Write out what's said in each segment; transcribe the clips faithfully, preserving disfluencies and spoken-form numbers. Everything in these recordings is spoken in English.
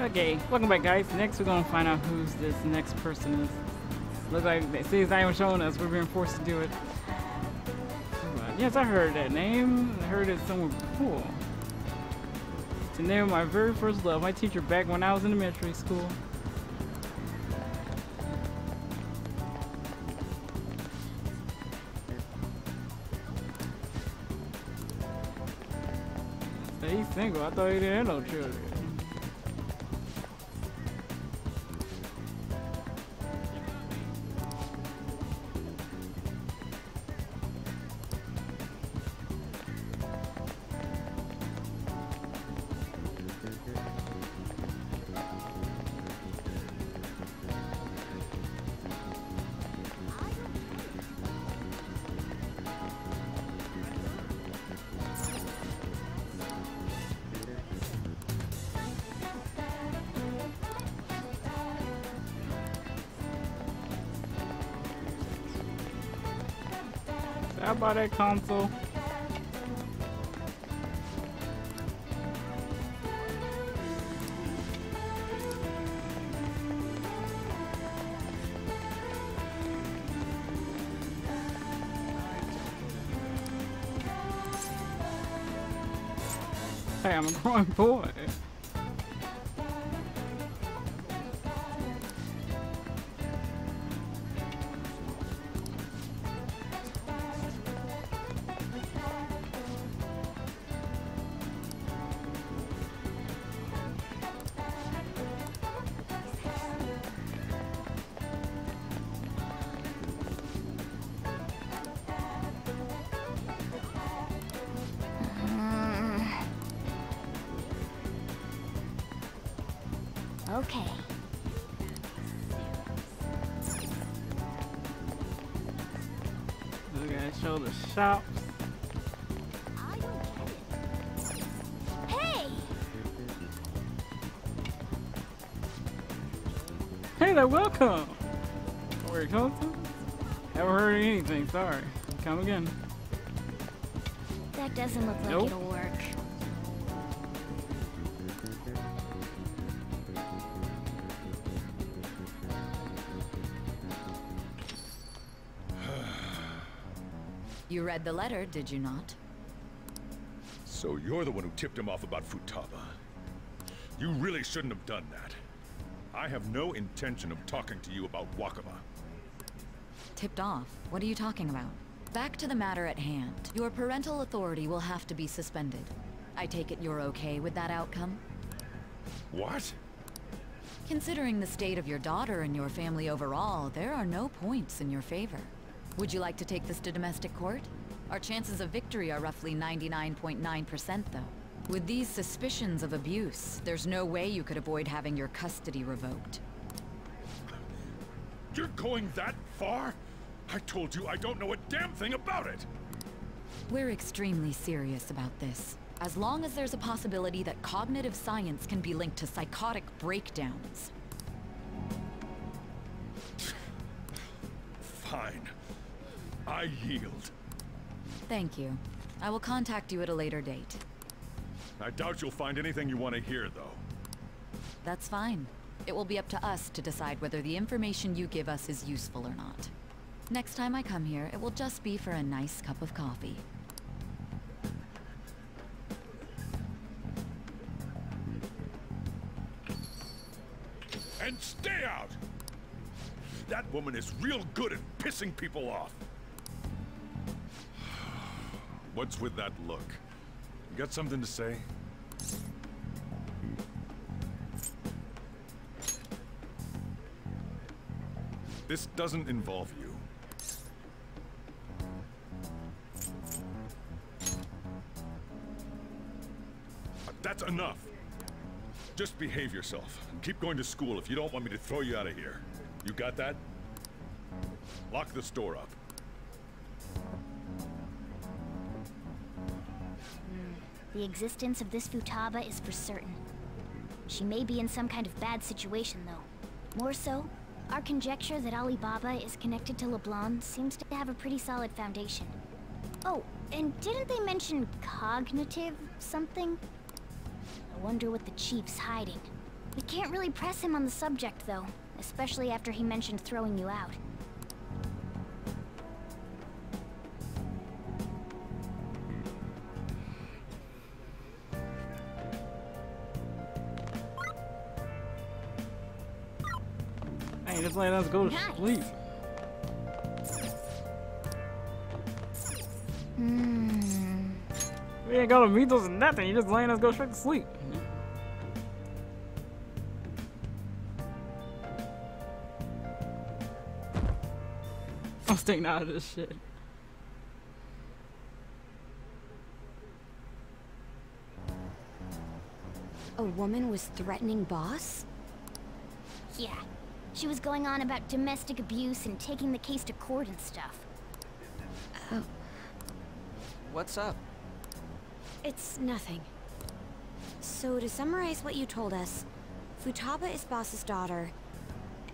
Okay, welcome back, guys. Next, we're gonna find out who's this next person is. Looks like they see it's not even showing us. We're being forced to do it. But yes, I heard that name. I heard it somewhere cool. It's the name of my very first love. My teacher back when I was in elementary school. He's single. I thought he didn't have no children. How about that console? Hey, I'm a growing boy. Okay. We're gonna show the shops. I don't get it. Hey! Hey there, welcome! Where you come from? Haven't heard anything, sorry. Come again. That doesn't look like nope. It'll work. You read the letter, did you not? So you're the one who tipped him off about Futaba. You really shouldn't have done that. I have no intention of talking to you about Wakaba. Tipped off? What are you talking about? Back to the matter at hand. Your parental authority will have to be suspended. I take it you're okay with that outcome? What? Considering the state of your daughter and your family overall, there are no points in your favor. Would you like to take this to domestic court? Our chances of victory are roughly ninety-nine point nine percent though. With these suspicions of abuse, there's no way you could avoid having your custody revoked. You're going that far? I told you I don't know a damn thing about it! We're extremely serious about this. As long as there's a possibility that cognitive science can be linked to psychotic breakdowns. Fine. I yield. Thank you. I will contact you at a later date. I doubt you'll find anything you want to hear, though. That's fine. It will be up to us to decide whether the information you give us is useful or not. Next time I come here, it will just be for a nice cup of coffee. And stay out! That woman is real good at pissing people off. What's with that look? You got something to say? This doesn't involve you. That's enough. Just behave yourself and keep going to school if you don't want me to throw you out of here. You got that? Lock this door up. The existence of this Futaba is for certain. She may be in some kind of bad situation, though. More so, our conjecture that Alibaba is connected to Leblanc seems to have a pretty solid foundation. Oh, and didn't they mention cognitive something? I wonder what the chief's hiding. We can't really press him on the subject, though, especially after he mentioned throwing you out. Hey, just let us go to nice. sleep. Mm. We ain't gonna meet those nothing. You just letting us go straight to sleep. I'm staying out of this shit. A woman was threatening boss? Yeah. She was going on about domestic abuse and taking the case to court and stuff. Oh. What's up? It's nothing. So to summarize what you told us, Futaba is boss's daughter,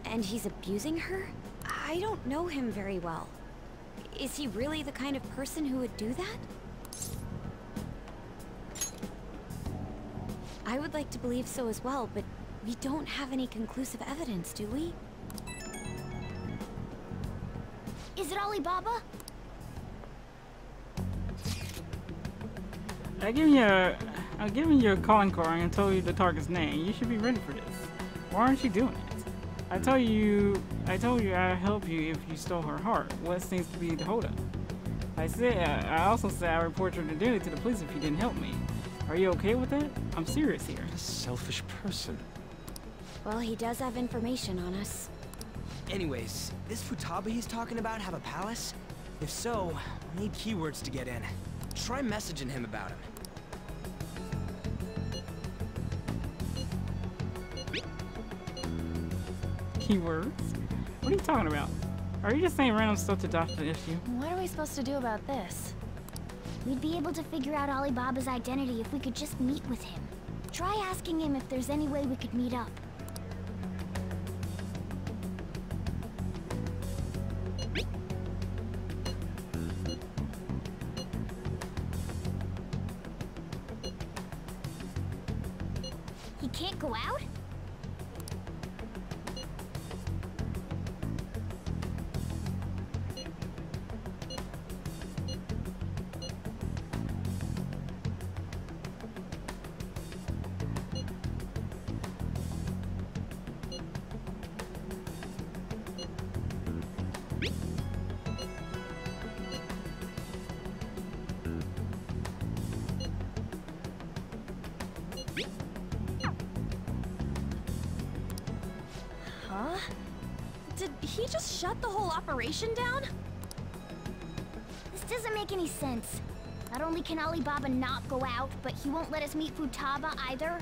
and he's abusing her? I don't know him very well. Is he really the kind of person who would do that? I would like to believe so as well, but we don't have any conclusive evidence, do we? Is it Alibaba? I give you a, I'm giving you a calling card and told you the target's name. You should be ready for this. Why aren't you doing it? I told you, I told you I'd help you if you stole her heart. What seems to be the holdup? I said, I also said I'd report your identity to the police if you didn't help me. Are you okay with that? I'm serious here. What a selfish person. Well, he does have information on us. Anyways, this Futaba he's talking about have a palace? If so, I need keywords to get in. Try messaging him about him. Keywords? What are you talking about? Are you just saying random stuff to dodge the issue? What are we supposed to do about this? We'd be able to figure out Alibaba's identity if we could just meet with him. Try asking him if there's any way we could meet up. He can't go out? Operation down? This doesn't make any sense. Not only can Alibaba not go out, but he won't let us meet Futaba either.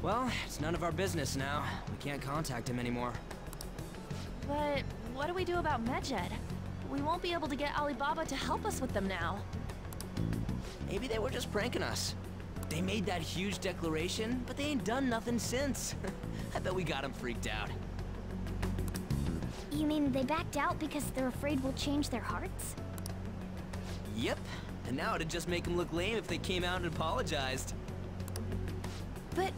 Well, it's none of our business now. We can't contact him anymore. But what do we do about Medjed? We won't be able to get Alibaba to help us with them now. Maybe they were just pranking us. They made that huge declaration, but they ain't done nothing since. I bet we got him freaked out. You mean they backed out because they're afraid we'll change their hearts? Yep. And now it'd just make them look lame if they came out and apologized. But...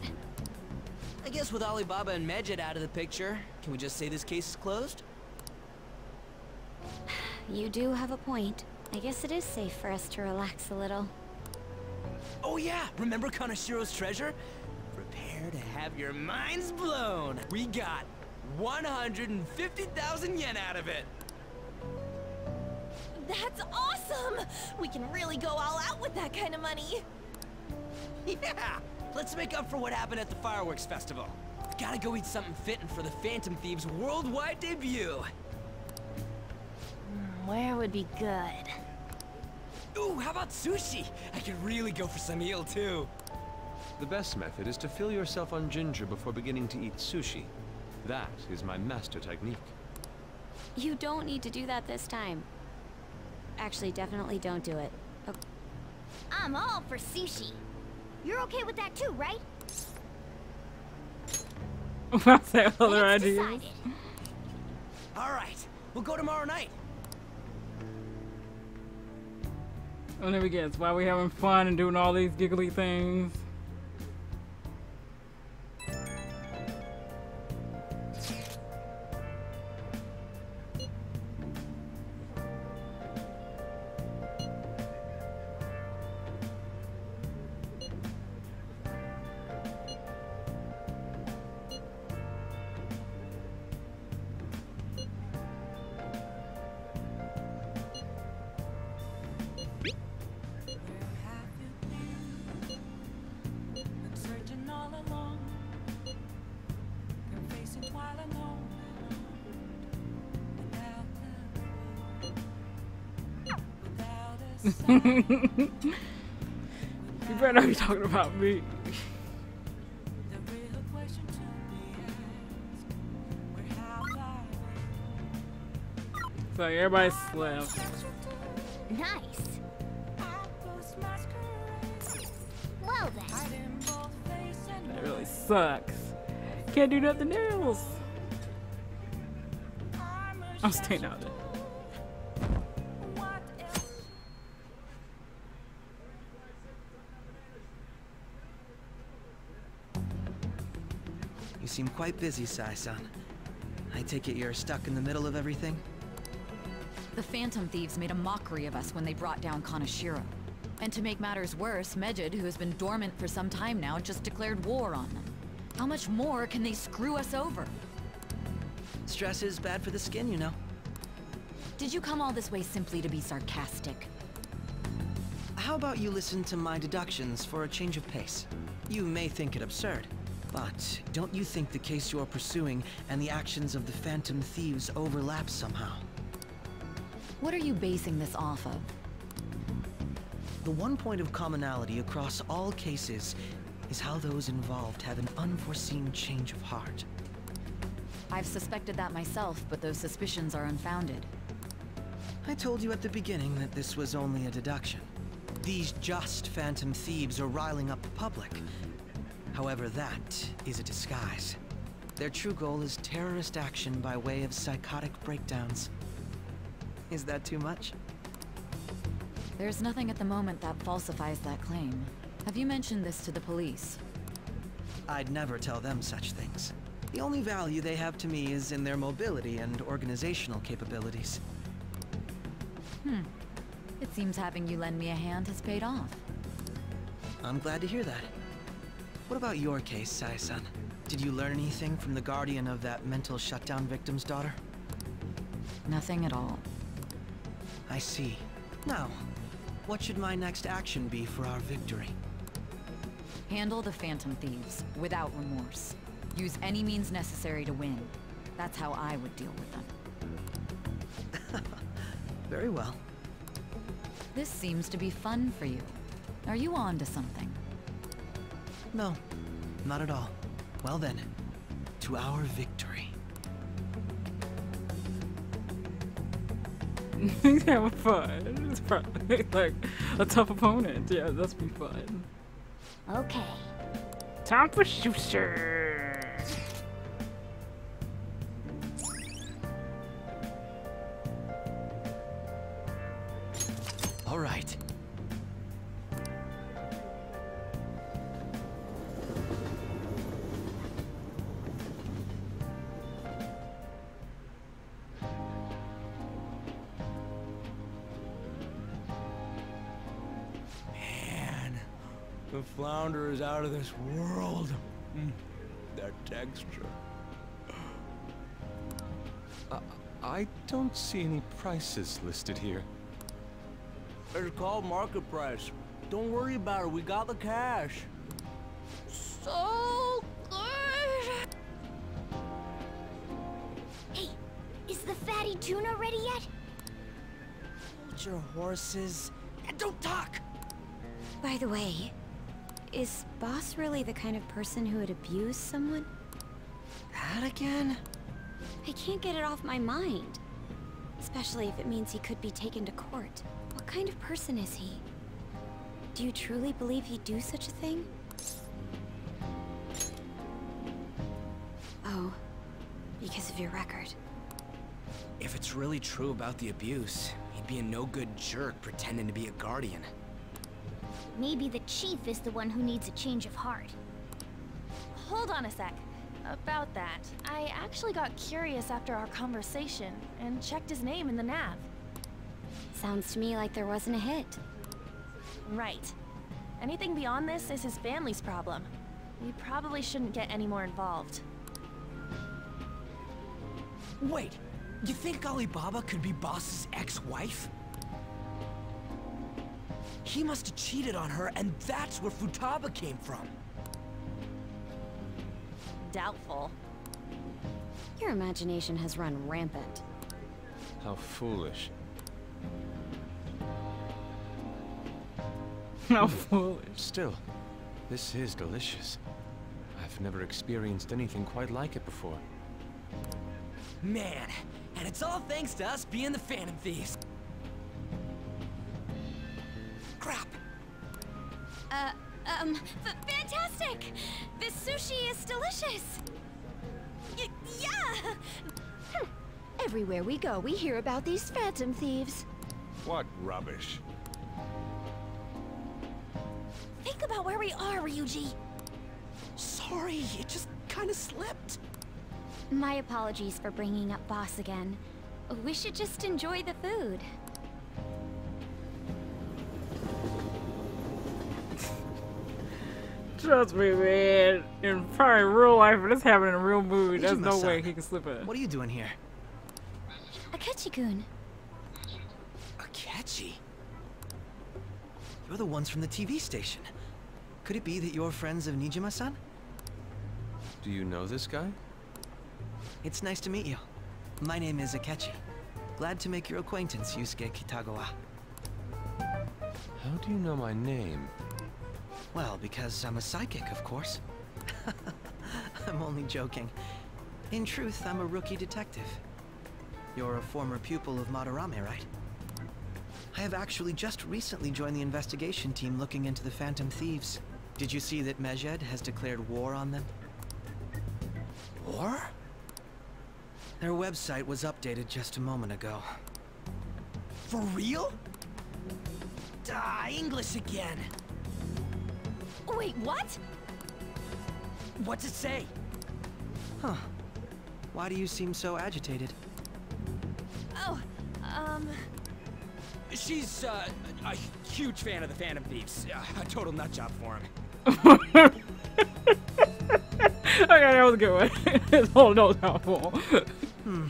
I guess with Alibaba and Medjed out of the picture, can we just say this case is closed? You do have a point. I guess it is safe for us to relax a little. Oh yeah! Remember Kanashiro's treasure? Prepare to have your minds blown! We got one hundred fifty thousand yen out of it! That's awesome! We can really go all out with that kind of money! Yeah! Let's make up for what happened at the fireworks festival. Gotta go eat something fitting for the Phantom Thieves' worldwide debut! Where would be good? Ooh, how about sushi? I could really go for some eel, too. The best method is to fill yourself on ginger before beginning to eat sushi. That is my master technique. You don't need to do that this time. Actually, definitely don't do it. Okay. I'm all for sushi. You're okay with that too, right? What's that other idea? All right, we'll go tomorrow night. I'll never guess why we having fun and doing all these giggly things. You better not be talking about me. So everybody slept. Nice. Well then. That really sucks. Can't do nothing else. I'm staying out of it. You seem quite busy, Sai-san. I take it you're stuck in the middle of everything? The Phantom Thieves made a mockery of us when they brought down Kaneshiro. And to make matters worse, Medjed, who has been dormant for some time now, just declared war on them. How much more can they screw us over? Stress is bad for the skin, you know. Did you come all this way simply to be sarcastic? How about you listen to my deductions for a change of pace? You may think it absurd, but don't you think the case you're pursuing and the actions of the Phantom Thieves overlap somehow? What are you basing this off of? The one point of commonality across all cases is how those involved have an unforeseen change of heart. I've suspected that myself, but those suspicions are unfounded. I told you at the beginning that this was only a deduction. These just Phantom Thieves are riling up the public. However, that is a disguise. Their true goal is terrorist action by way of psychotic breakdowns. Is that too much? There's nothing at the moment that falsifies that claim. Have you mentioned this to the police? I'd never tell them such things. The only value they have to me is in their mobility and organizational capabilities. Hmm. It seems having you lend me a hand has paid off. I'm glad to hear that. What about your case, Sai-san? Did you learn anything from the guardian of that mental shutdown victim's daughter? Nothing at all. I see. Now, what should my next action be for our victory? Handle the Phantom Thieves without remorse. Use any means necessary to win. That's how I would deal with them. Very well. This seems to be fun for you. Are you on to something? No, not at all. Well then, to our victory. Having fun. It's probably like a tough opponent. Yeah, that's be fun. Okay. Time for shooter. All right. Flounder is out of this world. Mm. That texture. Uh, I don't see any prices listed here. It's called market price. Don't worry about it. We got the cash. So good. Hey, is the fatty tuna ready yet? Hold your horses and don't talk. By the way. Is Boss really the kind of person who would abuse someone? That again? I can't get it off my mind. Especially if it means he could be taken to court. What kind of person is he? Do you truly believe he'd do such a thing? Oh, because of your record. If it's really true about the abuse, he'd be a no-good jerk pretending to be a guardian. Maybe the chief is the one who needs a change of heart. Hold on a sec. About that, I actually got curious after our conversation and checked his name in the nav. Sounds to me like there wasn't a hit. Right. Anything beyond this is his family's problem. We probably shouldn't get any more involved. Wait, you think Alibaba could be Boss's ex-wife? He must have cheated on her, and that's where Futaba came from. Doubtful. Your imagination has run rampant. How foolish. How foolish. Still, this is delicious. I've never experienced anything quite like it before. Man, and it's all thanks to us being the Phantom Thieves. Crap. Uh, um, fantastic! This sushi is delicious! Y yeah! Hm. Everywhere we go, we hear about these Phantom Thieves. What rubbish. Think about where we are, Ryuji. Sorry, it just kind of slipped. My apologies for bringing up Boss again. We should just enjoy the food. Trust me, man. In probably real life, but it's happening in a real movie. There's no way he can slip it. What are you doing here? Akechi-kun. Akechi? You're the ones from the T V station. Could it be that you're friends of Nijima-san? Do you know this guy? It's nice to meet you. My name is Akechi. Glad to make your acquaintance, Yusuke Kitagawa. How do you know my name? Well, because I'm a psychic, of course. I'm only joking. In truth, I'm a rookie detective. You're a former pupil of Madarame, right? I have actually just recently joined the investigation team looking into the Phantom Thieves. Did you see that Medjed has declared war on them? War? Their website was updated just a moment ago. For real? Ah, English again. Wait, what? What's it say? Huh. Why do you seem so agitated? Oh, um... She's, uh, a huge fan of the Phantom Thieves. Uh, a total nutjob for him. Okay, that was a good one. It's all no downfall. Hmm.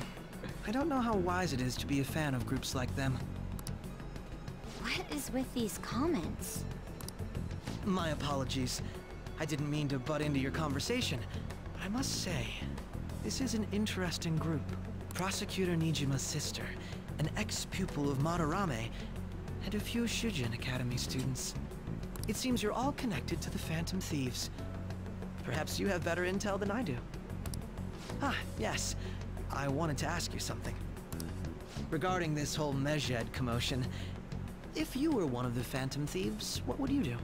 I don't know how wise it is to be a fan of groups like them. What is with these comments? My apologies. I didn't mean to butt into your conversation. I must say, this is an interesting group. Prosecutor Nijima's sister, an ex-pupil of Madarame, and a few Shujin Academy students. It seems you're all connected to the Phantom Thieves. Perhaps you have better intel than I do. Ah, yes. I wanted to ask you something. Regarding this whole Medjed commotion, if you were one of the Phantom Thieves, what would you do?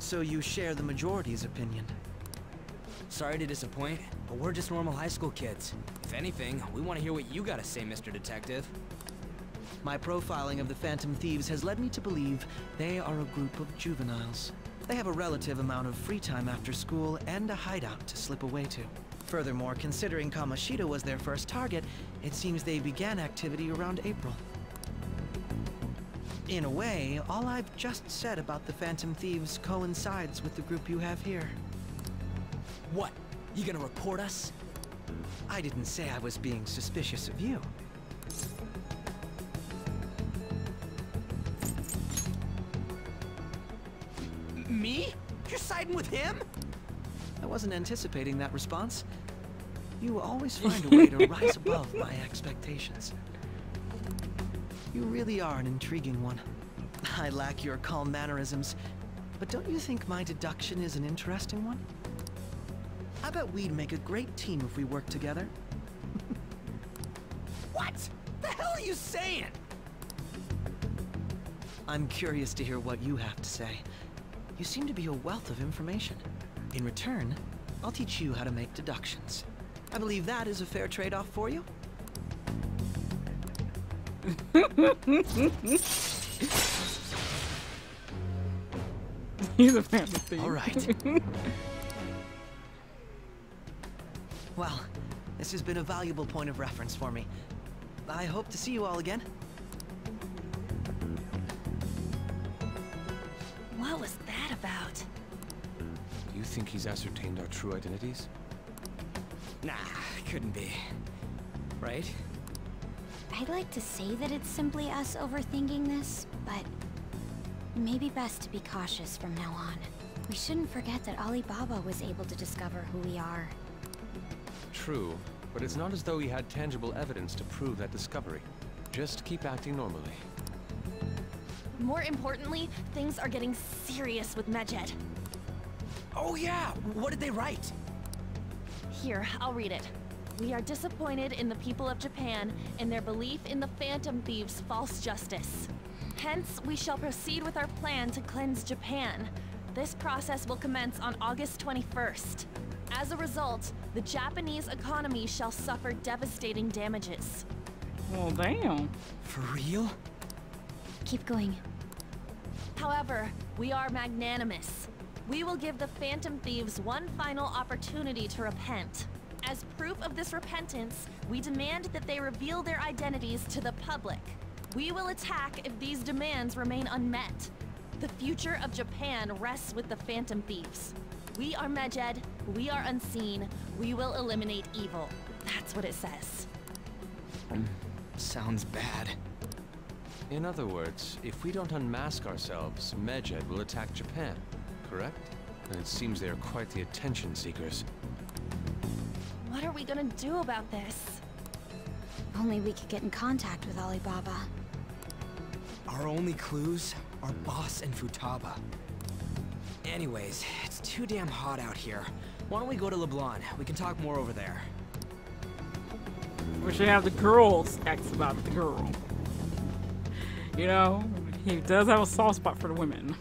So you share the majority's opinion. Sorry to disappoint, but we're just normal high school kids. If anything, we want to hear what you gotta say, Mister Detective. My profiling of the Phantom Thieves has led me to believe they are a group of juveniles. They have a relative amount of free time after school and a hideout to slip away to. Furthermore, considering Kamoshida was their first target, it seems they began activity around April. In a way, all I've just said about the Phantom Thieves coincides with the group you have here. What? You gonna report us? I didn't say I was being suspicious of you. Me? You're siding with him? I wasn't anticipating that response. You always find a way to rise above my expectations. You really are an intriguing one. I lack your calm mannerisms, but don't you think my deduction is an interesting one? I bet we'd make a great team if we worked together. What the hell are you saying? I'm curious to hear what you have to say. You seem to be a wealth of information. In return, I'll teach you how to make deductions. I believe that is a fair trade-off for you. He's a fantasy. All right. Well, this has been a valuable point of reference for me. I hope to see you all again. What was that about? Do you think he's ascertained our true identities? Nah, couldn't be. Right? I'd like to say that it's simply us overthinking this, but maybe best to be cautious from now on. We shouldn't forget that Alibaba was able to discover who we are. true, but it's not as though he had tangible evidence to prove that discovery. Just keep acting normally. More importantly, things are getting serious with Medjed. Oh yeah! What did they write? Here, I'll read it. We are disappointed in the people of Japan and their belief in the Phantom Thieves' false justice. Hence, we shall proceed with our plan to cleanse Japan. This process will commence on August twenty-first. As a result, the Japanese economy shall suffer devastating damages. Well, damn. For real? Keep going. However, we are magnanimous. We will give the Phantom Thieves one final opportunity to repent. As proof of this repentance, we demand that they reveal their identities to the public. We will attack if these demands remain unmet. The future of Japan rests with the Phantom Thieves. We are Medjed, we are unseen, we will eliminate evil. That's what it says. Um, sounds bad. In other words, if we don't unmask ourselves, Medjed will attack Japan. Correct? And it seems they are quite the attention seekers. What are we gonna do about this? If only we could get in contact with Alibaba. Our only clues are Boss and Futaba. Anyways, it's too damn hot out here. Why don't we go to Leblanc? We can talk more over there. We should have the girls ask about the girl. You know, he does have a soft spot for the women.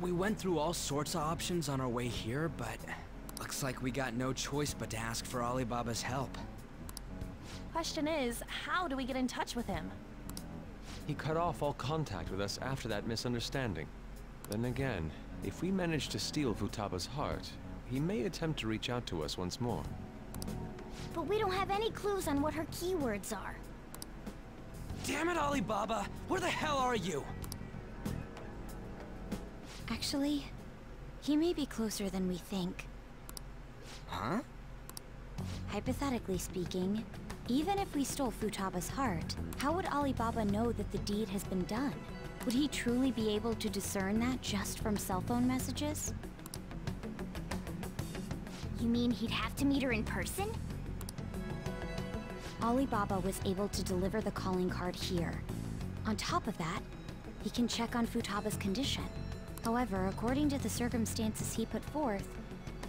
We went through all sorts of options on our way here, but looks like we got no choice but to ask for Alibaba's help. Question is, how do we get in touch with him? He cut off all contact with us after that misunderstanding. Then again, if we manage to steal Futaba's heart, he may attempt to reach out to us once more. But we don't have any clues on what her keywords are. Damn it, Alibaba! Where the hell are you? Actually, he may be closer than we think. Huh? Hypothetically speaking, even if we stole Futaba's heart, how would Alibaba know that the deed has been done? Would he truly be able to discern that just from cell phone messages? You mean he'd have to meet her in person? Alibaba was able to deliver the calling card here. On top of that, he can check on Futaba's condition. However, according to the circumstances he put forth,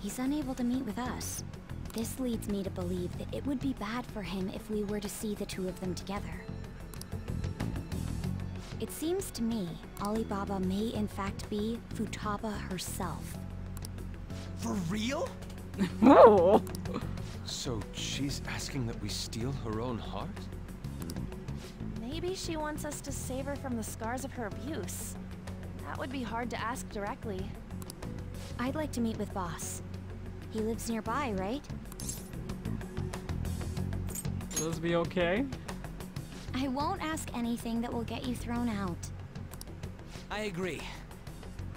he's unable to meet with us. This leads me to believe that it would be bad for him if we were to see the two of them together. It seems to me, Alibaba may in fact be Futaba herself. For real? Oh. So she's asking that we steal her own heart? Maybe she wants us to save her from the scars of her abuse. That would be hard to ask directly. I'd like to meet with Boss. He lives nearby, right? Will this be okay? I won't ask anything that will get you thrown out. I agree.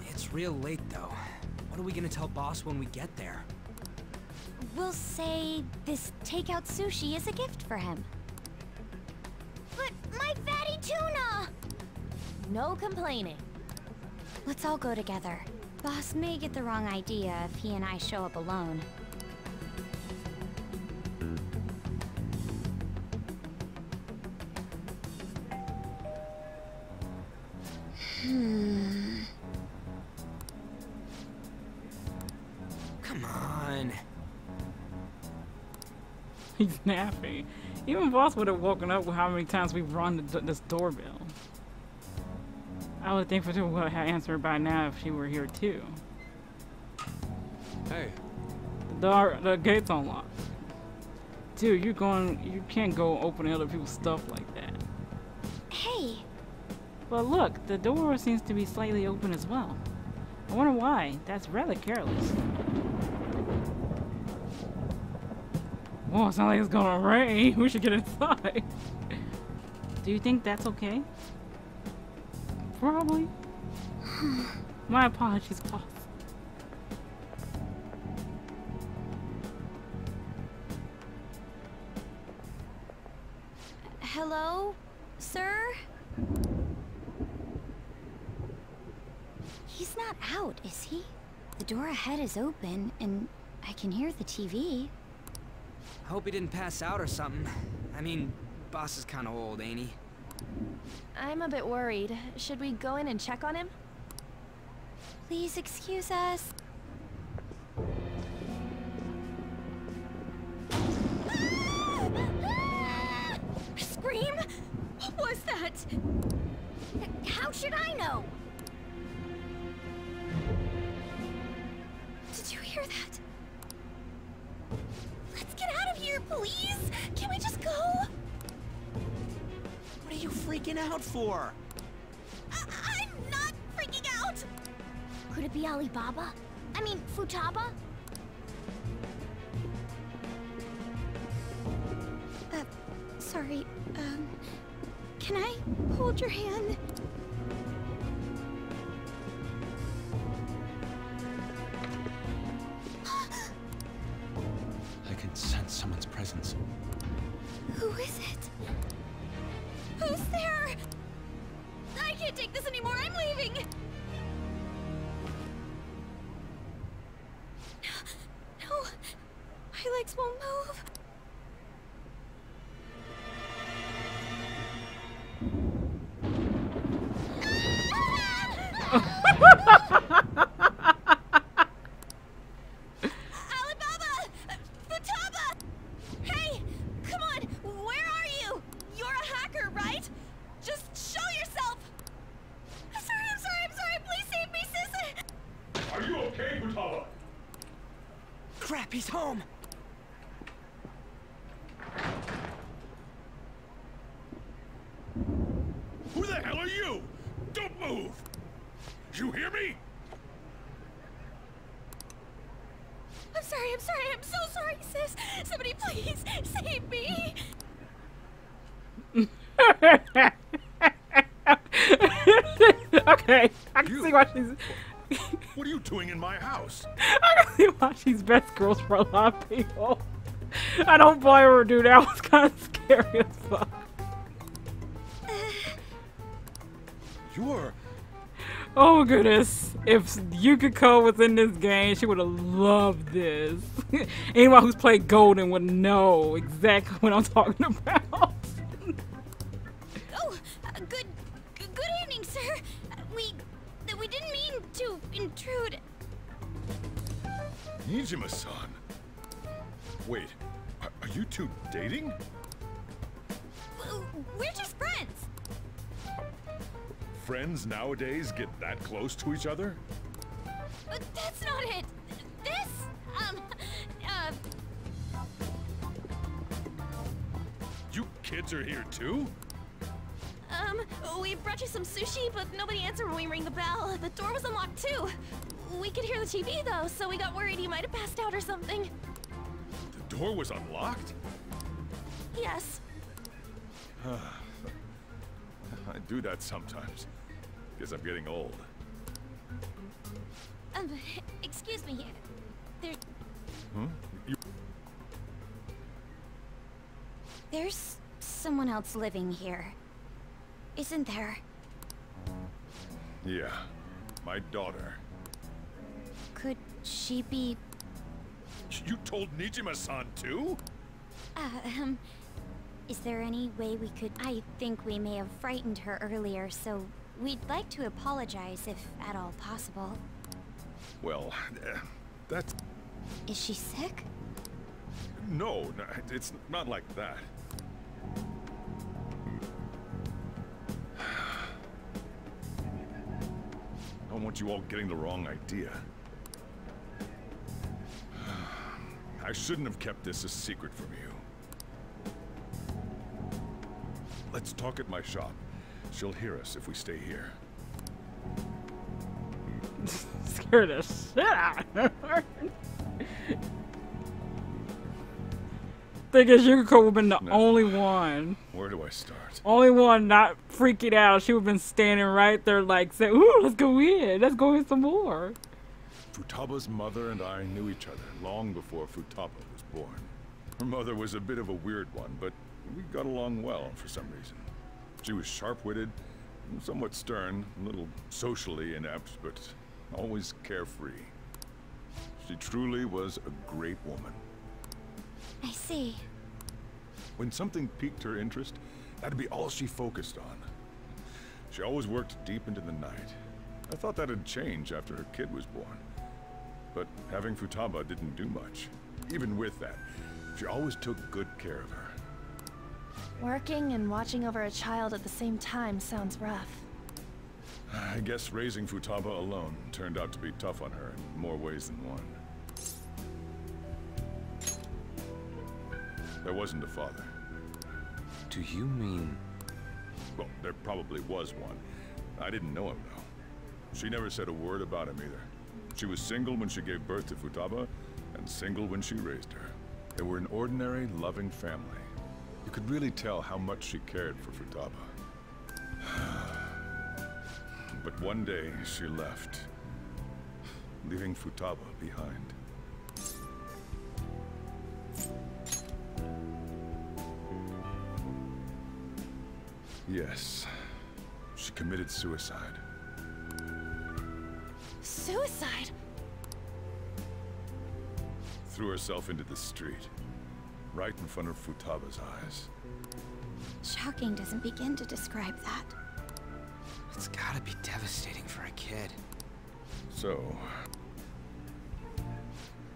It's real late, though. What are we gonna tell Boss when we get there? We'll say this takeout sushi is a gift for him. But my fatty tuna! No complaining. Let's all go together. Boss may get the wrong idea if he and I show up alone. Hmm. Come on. He's napping. Even Boss would have woken up with how many times we've run the, this doorbell. I would think Futaba would have answered by now if she were here too. Hey. The door, the gate's unlocked. Dude, you're going, you can't go opening other people's stuff like that. Hey. But look, the door seems to be slightly open as well. I wonder why. That's rather careless. Whoa, it's not like it's gonna rain. We should get inside. Do you think that's okay? Probably. My apologies, Boss. Hello, sir? He's not out, is he? The door ahead is open, and I can hear the T V. Hope he didn't pass out or something. I mean, boss is kind of old, ain't he? I'm a bit worried. Should we go in and check on him? Please excuse us. Ah! Ah! Scream? What was that? How should I know? Did you hear that? Let's get out of here, please! Can we just go? What are you freaking out for? I I'm not freaking out! Could it be Alibaba? I mean, Futaba? Uh, sorry, um... Can I hold your hand? I can sense someone's presence. Who is it? Who's there? I can't take this anymore. I'm leaving. No, no. My legs won't move. What are you doing in my house? I really watch these best girls for a lot of people. I don't blame her, dude. That was kind of scary as fuck. Uh, You're. Oh goodness! If Yukiko was in this game, she would have loved this. Anyone who's played Golden would know exactly what I'm talking about. Oh, uh, good, good evening, sir. We. We didn't mean to intrude. Nijima-san. Wait, are, are you two dating? We're just friends. Friends nowadays get that close to each other? But that's not it. This, um, uh... You kids are here too? Um, we brought you some sushi, but nobody answered when we rang the bell. The door was unlocked, too. We could hear the T V, though, so we got worried you might have passed out or something. The door was unlocked? Yes. I do that sometimes. Guess I'm getting old. Um, excuse me. There... Huh? You... There's someone else living here. Isn't there? Yeah, my daughter. Could she be... You told Nijima-san too? Uh, um... Is there any way we could... I think we may have frightened her earlier, so we'd like to apologize if at all possible. Well, uh, that's... Is she sick? No, no, it's not like that. I don't want you all getting the wrong idea. I shouldn't have kept this a secret from you. Let's talk at my shop. She'll hear us if we stay here. Scared the shit out of her. Thing is, Yukiko would have been the no. only one. Where do I start? Only one not freaking out. She would have been standing right there like saying, ooh, let's go in. Let's go in some more. Futaba's mother and I knew each other long before Futaba was born. Her mother was a bit of a weird one, but we got along well for some reason. She was sharp-witted, somewhat stern, a little socially inept, but always carefree. She truly was a great woman. I see. When something piqued her interest, that'd be all she focused on. She always worked deep into the night. I thought that'd change after her kid was born. But having Futaba didn't do much. Even with that, she always took good care of her. Working and watching over a child at the same time sounds rough. I guess raising Futaba alone turned out to be tough on her in more ways than one. There wasn't a father. Do you mean... Well, there probably was one. I didn't know him, though. She never said a word about him, either. She was single when she gave birth to Futaba, and single when she raised her. They were an ordinary, loving family. You could really tell how much she cared for Futaba. But one day, she left, leaving Futaba behind. Yes, she committed suicide. Suicide? Threw herself into the street, right in front of Futaba's eyes. Shocking doesn't begin to describe that. It's gotta be devastating for a kid. So...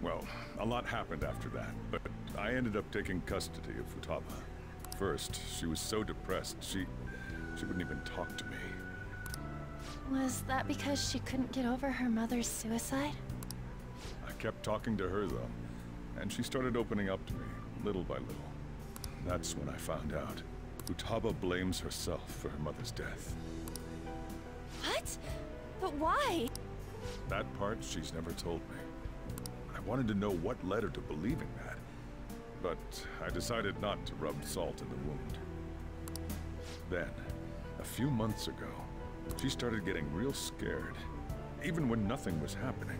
Well, a lot happened after that, but I ended up taking custody of Futaba. First, she was so depressed, she... she wouldn't even talk to me. Was that because she couldn't get over her mother's suicide? I kept talking to her, though, and she started opening up to me, little by little. That's when I found out. Futaba blames herself for her mother's death. What? But why? That part she's never told me. I wanted to know what led her to believing that, but I decided not to rub salt in the wound. Then, a few months ago, she started getting real scared, even when nothing was happening.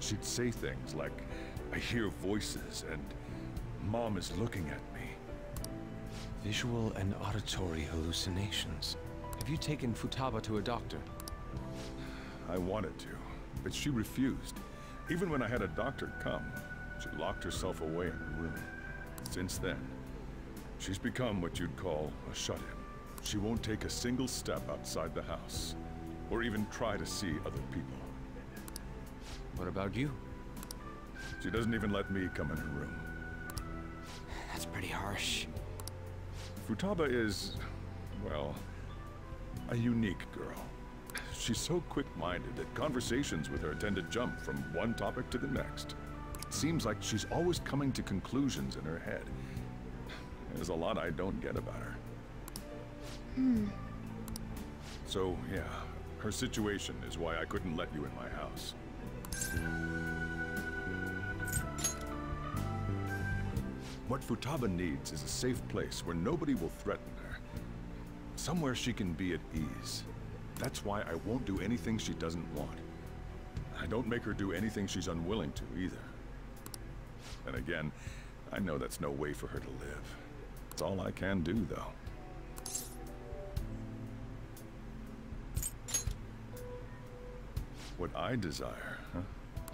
She'd say things like, "I hear voices," and "Mom is looking at me." Visual and auditory hallucinations. Have you taken Futaba to a doctor? I wanted to, but she refused. Even when I had a doctor come, she locked herself away in her room. Since then, she's become what you'd call a shut-in. She won't take a single step outside the house, or even try to see other people. What about you? She doesn't even let me come in her room. That's pretty harsh. Futaba is, well, a unique girl. She's so quick-minded that conversations with her tend to jump from one topic to the next. It seems like she's always coming to conclusions in her head. There's a lot I don't get about her. Hmm. So, yeah, her situation is why I couldn't let you in my house. What Futaba needs is a safe place where nobody will threaten her. Somewhere she can be at ease. That's why I won't do anything she doesn't want. I don't make her do anything she's unwilling to, either. And again, I know that's no way for her to live. It's all I can do, though. What I desire, huh?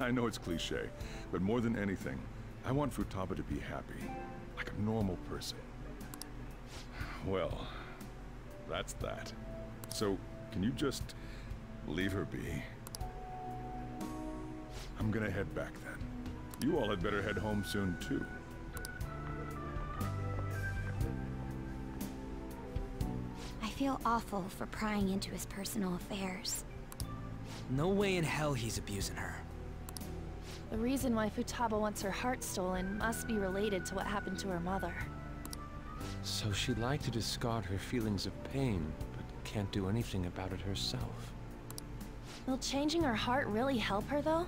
I know it's cliché, but more than anything, I want Futaba to be happy, like a normal person. Well, that's that. So, can you just leave her be? I'm gonna head back then. You all had better head home soon, too. I feel awful for prying into his personal affairs. No way in hell he's abusing her. The reason why Futaba wants her heart stolen must be related to what happened to her mother. So she'd like to discard her feelings of pain, but can't do anything about it herself. Will changing her heart really help her, though?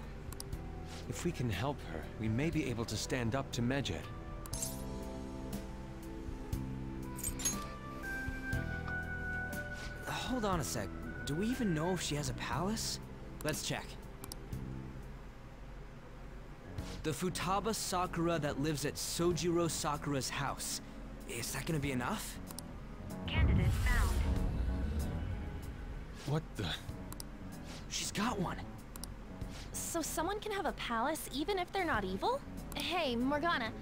If we can help her, we may be able to stand up to Medjed. Hold on a sec. Do we even know if she has a palace? Let's check. The Futaba Sakura that lives at Sojiro Sakura's house. Is that gonna be enough? Candidate found. What the? She's got one. So someone can have a palace even if they're not evil? Hey, Morgana.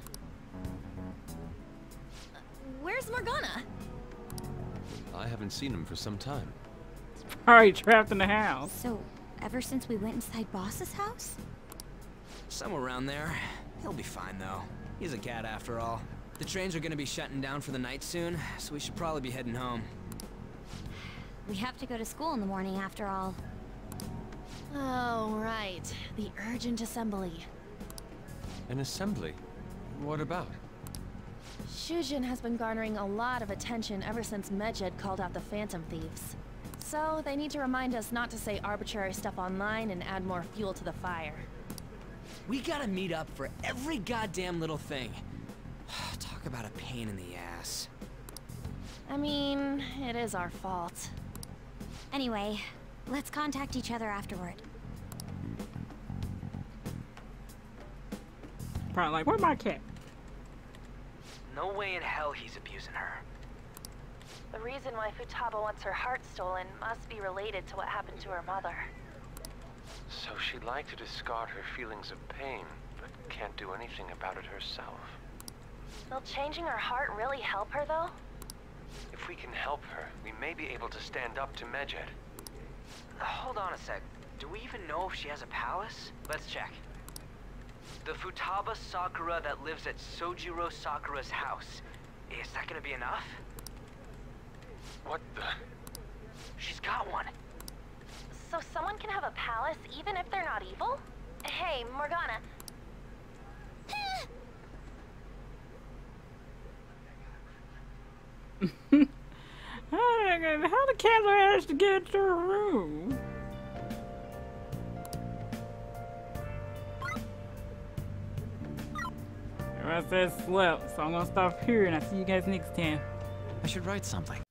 Where's Morgana? I haven't seen him for some time. Alright, trapped in the house. So, ever since we went inside Boss's house? Somewhere around there. He'll be fine, though. He's a cat, after all. The trains are gonna be shutting down for the night soon, so we should probably be heading home. We have to go to school in the morning, after all. Oh, right. The urgent assembly. An assembly? What about? Shujin has been garnering a lot of attention ever since Medjed called out the Phantom Thieves. So, they need to remind us not to say arbitrary stuff online and add more fuel to the fire. We gotta meet up for every goddamn little thing. Talk about a pain in the ass. I mean, it is our fault. Anyway, let's contact each other afterward. Probably like, where's my cat? No way in hell he's abusing her. The reason why Futaba wants her heart stolen must be related to what happened to her mother. So she'd like to discard her feelings of pain, but can't do anything about it herself. Will changing her heart really help her, though? If we can help her, we may be able to stand up to Medjed. Uh, hold on a sec. Do we even know if she has a palace? Let's check. The Futaba Sakura that lives at Sojiro Sakura's house. Is that gonna be enough? What the? She's got one. So someone can have a palace even if they're not evil? Hey, Morgana. How the cat managed to get into her room? I said slept, so I'm gonna stop here and I'll see you guys next time. I should write something.